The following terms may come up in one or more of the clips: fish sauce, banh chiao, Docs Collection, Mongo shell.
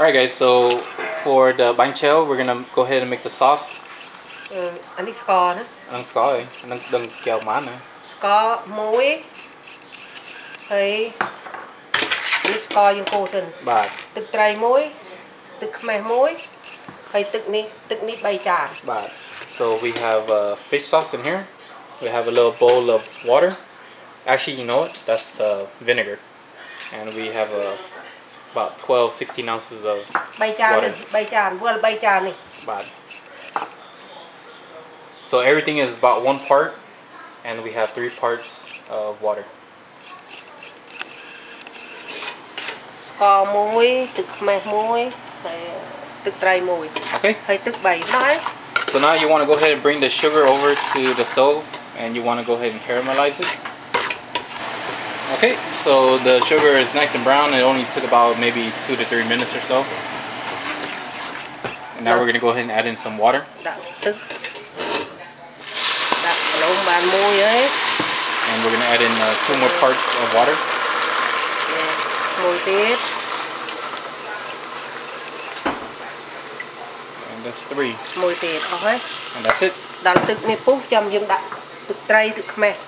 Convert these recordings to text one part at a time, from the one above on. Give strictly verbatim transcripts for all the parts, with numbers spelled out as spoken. Alright guys, so for the banh chiao, we're gonna go ahead and make the sauce. Ừ, anh đi score nữa. Anh score rồi, anh đừng kéo má nữa. Score muối, thì đi score dùng cô xin. Bạc. Tức trai muối, tức mè muối, thì tức ní, tức ní bay trà. Bạc. So we have uh, fish sauce in here. We have a little bowl of water. Actually, you know what? That's uh, vinegar, and we have a. Uh, about twelve, sixteen ounces of water. Bad. So everything is about one part, and we have three parts of water. Okay. So now you want to go ahead and bring the sugar over to the stove, and you want to go ahead and caramelize it. Okay, so the sugar is nice and brown. It only took about maybe two to three minutes or so. And now we're gonna go ahead and add in some water. And we're gonna add in uh, two more parts of water. And that's three. And that's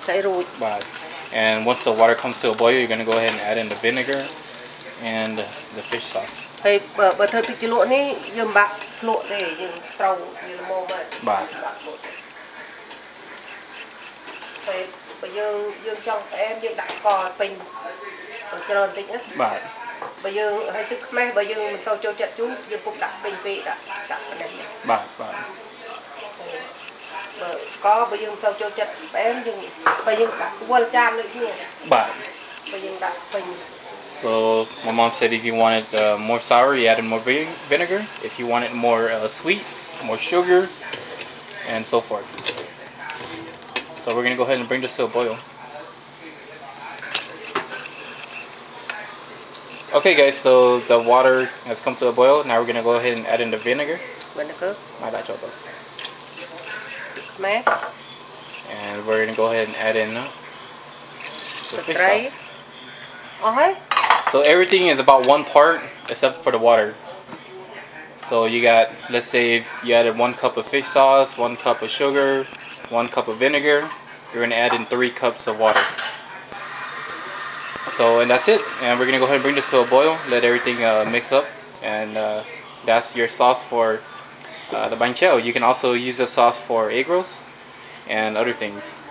it. Bye. And once the water comes to a boil, you're going to go ahead and add in the vinegar and the fish sauce. Bye. But, so my mom said if you wanted uh, more sour, you added more vinegar. If you wanted more uh, sweet, more sugar, and so forth. So we're gonna go ahead and bring this to a boil. Okay guys, so the water has come to a boil. Now we're gonna go ahead and add in the vinegar. Vinegar. And we're gonna go ahead and add in the fish sauce. Okay. So everything is about one part except for the water. So you got, let's say if you added one cup of fish sauce, one cup of sugar, one cup of vinegar, you're gonna add in three cups of water. So and that's it. And we're gonna go ahead and bring this to a boil, let everything uh, mix up, and uh, that's your sauce for Uh, the banh chiao. You can also use the sauce for egg rolls and other things.